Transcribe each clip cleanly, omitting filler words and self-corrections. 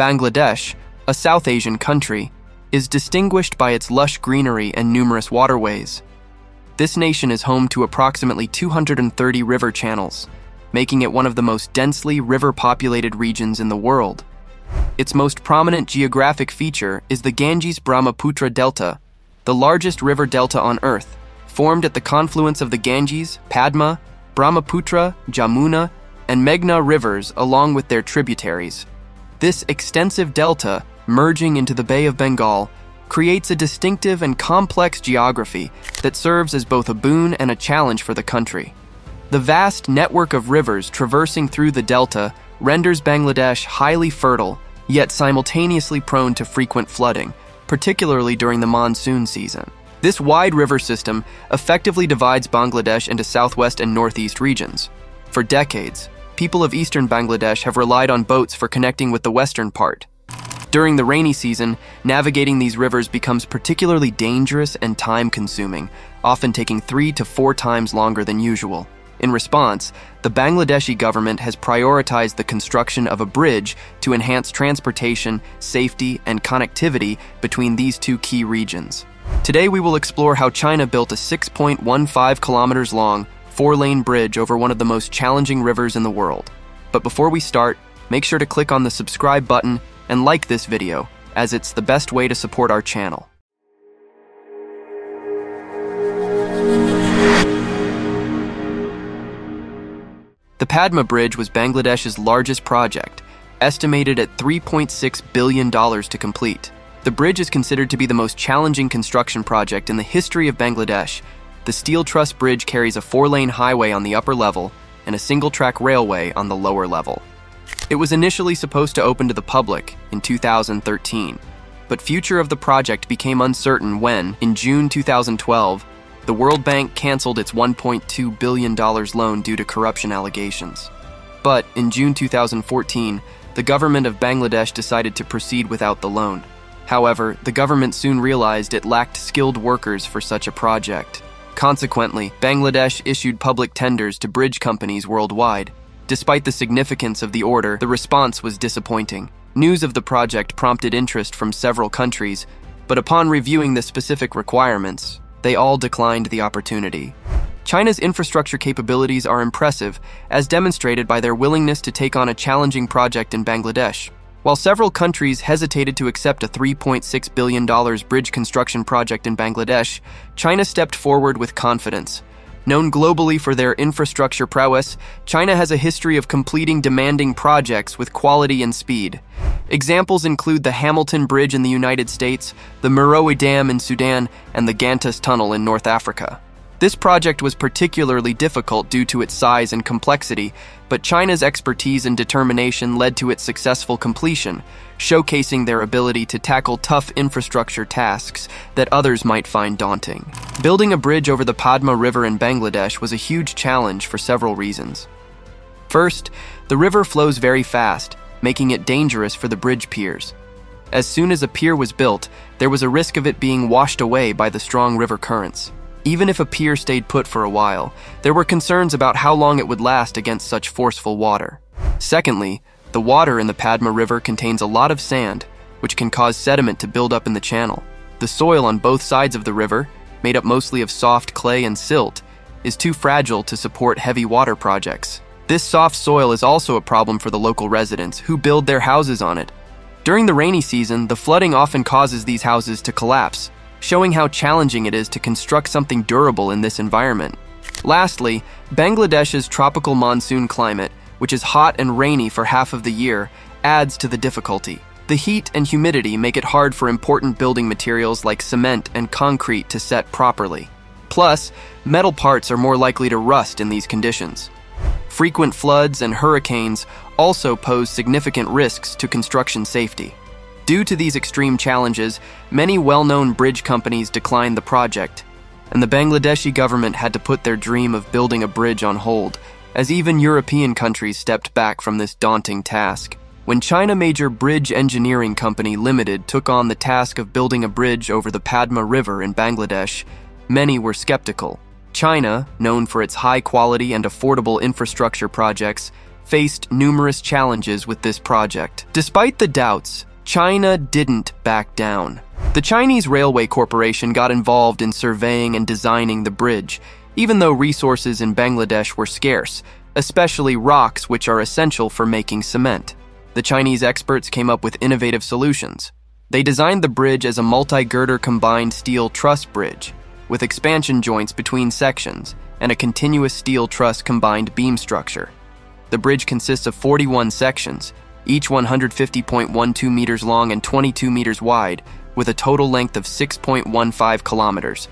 Bangladesh, a South Asian country, is distinguished by its lush greenery and numerous waterways. This nation is home to approximately 230 river channels, making it one of the most densely river-populated regions in the world. Its most prominent geographic feature is the Ganges-Brahmaputra Delta, the largest river delta on Earth, formed at the confluence of the Ganges, Padma, Brahmaputra, Jamuna, and Meghna rivers along with their tributaries. This extensive delta, merging into the Bay of Bengal, creates a distinctive and complex geography that serves as both a boon and a challenge for the country. The vast network of rivers traversing through the delta renders Bangladesh highly fertile, yet simultaneously prone to frequent flooding, particularly during the monsoon season. This wide river system effectively divides Bangladesh into southwest and northeast regions. For decades, people of eastern Bangladesh have relied on boats for connecting with the western part. During the rainy season, navigating these rivers becomes particularly dangerous and time-consuming, often taking 3 to 4 times longer than usual. In response, the Bangladeshi government has prioritized the construction of a bridge to enhance transportation, safety, and connectivity between these two key regions. Today we will explore how China built a 6.15 kilometers long, 4-lane bridge over one of the most challenging rivers in the world. But before we start, make sure to click on the subscribe button and like this video, as it's the best way to support our channel. The Padma Bridge was Bangladesh's largest project, estimated at $3.6 billion to complete. The bridge is considered to be the most challenging construction project in the history of Bangladesh. The steel truss bridge carries a 4-lane highway on the upper level and a single-track railway on the lower level. It was initially supposed to open to the public in 2013, but future of the project became uncertain when, in June 2012, the World Bank canceled its $1.2 billion loan due to corruption allegations. But in June 2014, the government of Bangladesh decided to proceed without the loan. However, the government soon realized it lacked skilled workers for such a project. Consequently, Bangladesh issued public tenders to bridge companies worldwide. Despite the significance of the order, the response was disappointing. News of the project prompted interest from several countries, but upon reviewing the specific requirements, they all declined the opportunity. China's infrastructure capabilities are impressive, as demonstrated by their willingness to take on a challenging project in Bangladesh. While several countries hesitated to accept a $3.6 billion bridge construction project in Bangladesh, China stepped forward with confidence. Known globally for their infrastructure prowess, China has a history of completing demanding projects with quality and speed. Examples include the Hamilton Bridge in the United States, the Merowe Dam in Sudan, and the Gantas Tunnel in North Africa. This project was particularly difficult due to its size and complexity, but China's expertise and determination led to its successful completion, showcasing their ability to tackle tough infrastructure tasks that others might find daunting. Building a bridge over the Padma River in Bangladesh was a huge challenge for several reasons. First, the river flows very fast, making it dangerous for the bridge piers. As soon as a pier was built, there was a risk of it being washed away by the strong river currents. Even if a pier stayed put for a while, there were concerns about how long it would last against such forceful water. Secondly, the water in the Padma River contains a lot of sand, which can cause sediment to build up in the channel. The soil on both sides of the river, made up mostly of soft clay and silt, is too fragile to support heavy water projects. This soft soil is also a problem for the local residents, who build their houses on it. During the rainy season, the flooding often causes these houses to collapse, showing how challenging it is to construct something durable in this environment. Lastly, Bangladesh's tropical monsoon climate, which is hot and rainy for half of the year, adds to the difficulty. The heat and humidity make it hard for important building materials like cement and concrete to set properly. Plus, metal parts are more likely to rust in these conditions. Frequent floods and hurricanes also pose significant risks to construction safety. Due to these extreme challenges, many well-known bridge companies declined the project, and the Bangladeshi government had to put their dream of building a bridge on hold, as even European countries stepped back from this daunting task. When China Major Bridge Engineering Company Limited took on the task of building a bridge over the Padma River in Bangladesh, many were skeptical. China, known for its high-quality and affordable infrastructure projects, faced numerous challenges with this project. Despite the doubts, China didn't back down. The Chinese Railway Corporation got involved in surveying and designing the bridge, even though resources in Bangladesh were scarce, especially rocks, which are essential for making cement. The Chinese experts came up with innovative solutions. They designed the bridge as a multi-girder combined steel truss bridge, with expansion joints between sections and a continuous steel truss combined beam structure. The bridge consists of 41 sections, each 150.12 meters long and 22 meters wide, with a total length of 6.15 kilometers.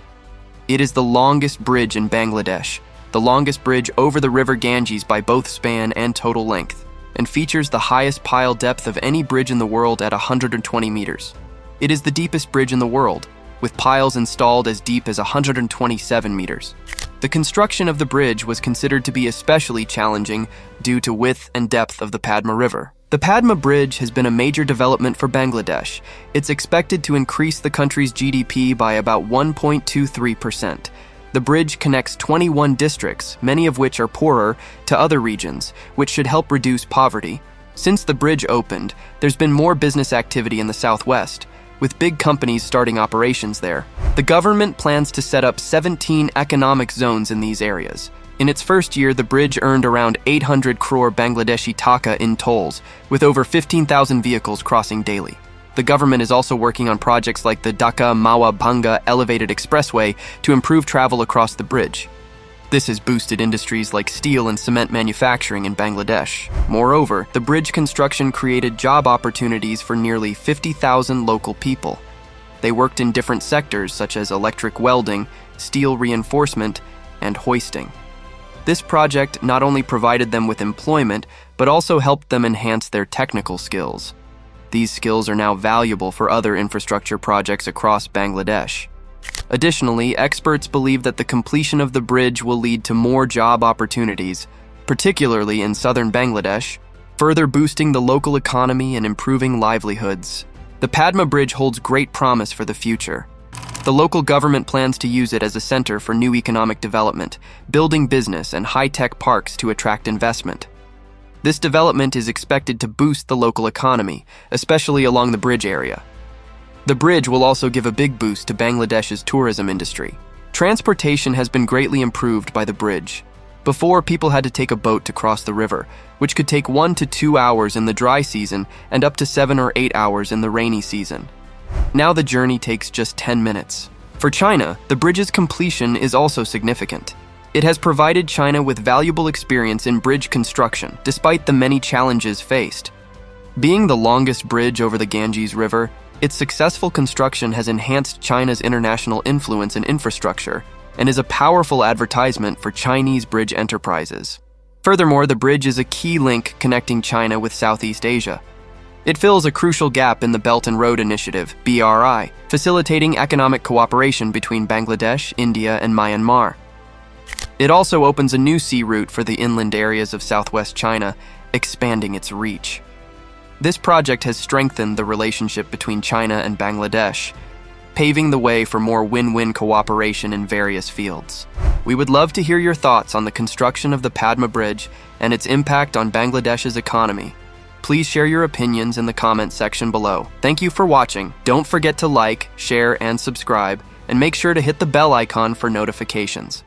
It is the longest bridge in Bangladesh, the longest bridge over the river Ganges by both span and total length, and features the highest pile depth of any bridge in the world at 120 meters. It is the deepest bridge in the world, with piles installed as deep as 127 meters. The construction of the bridge was considered to be especially challenging due to width and depth of the Padma River. The Padma Bridge has been a major development for Bangladesh. It's expected to increase the country's GDP by about 1.23%. The bridge connects 21 districts, many of which are poorer, to other regions, which should help reduce poverty. Since the bridge opened, there's been more business activity in the southwest, with big companies starting operations there. The government plans to set up 17 economic zones in these areas. In its first year, the bridge earned around 800 crore Bangladeshi taka in tolls, with over 15,000 vehicles crossing daily. The government is also working on projects like the Dhaka-Mawa Banga Elevated Expressway to improve travel across the bridge. This has boosted industries like steel and cement manufacturing in Bangladesh. Moreover, the bridge construction created job opportunities for nearly 50,000 local people. They worked in different sectors such as electric welding, steel reinforcement, and hoisting. This project not only provided them with employment, but also helped them enhance their technical skills. These skills are now valuable for other infrastructure projects across Bangladesh. Additionally, experts believe that the completion of the bridge will lead to more job opportunities, particularly in southern Bangladesh, further boosting the local economy and improving livelihoods. The Padma Bridge holds great promise for the future. The local government plans to use it as a center for new economic development, building business and high-tech parks to attract investment. This development is expected to boost the local economy, especially along the bridge area. The bridge will also give a big boost to Bangladesh's tourism industry. Transportation has been greatly improved by the bridge. Before, people had to take a boat to cross the river, which could take 1 to 2 hours in the dry season and up to 7 or 8 hours in the rainy season. Now the journey takes just 10 minutes. For China, the bridge's completion is also significant. It has provided China with valuable experience in bridge construction, despite the many challenges faced. Being the longest bridge over the Ganges River, its successful construction has enhanced China's international influence and infrastructure, and is a powerful advertisement for Chinese bridge enterprises. Furthermore, the bridge is a key link connecting China with Southeast Asia. It fills a crucial gap in the Belt and Road Initiative, BRI, facilitating economic cooperation between Bangladesh, India, and Myanmar. It also opens a new sea route for the inland areas of southwest China, expanding its reach. This project has strengthened the relationship between China and Bangladesh, paving the way for more win-win cooperation in various fields. We would love to hear your thoughts on the construction of the Padma Bridge and its impact on Bangladesh's economy. Please share your opinions in the comment section below. Thank you for watching. Don't forget to like, share, and subscribe, and make sure to hit the bell icon for notifications.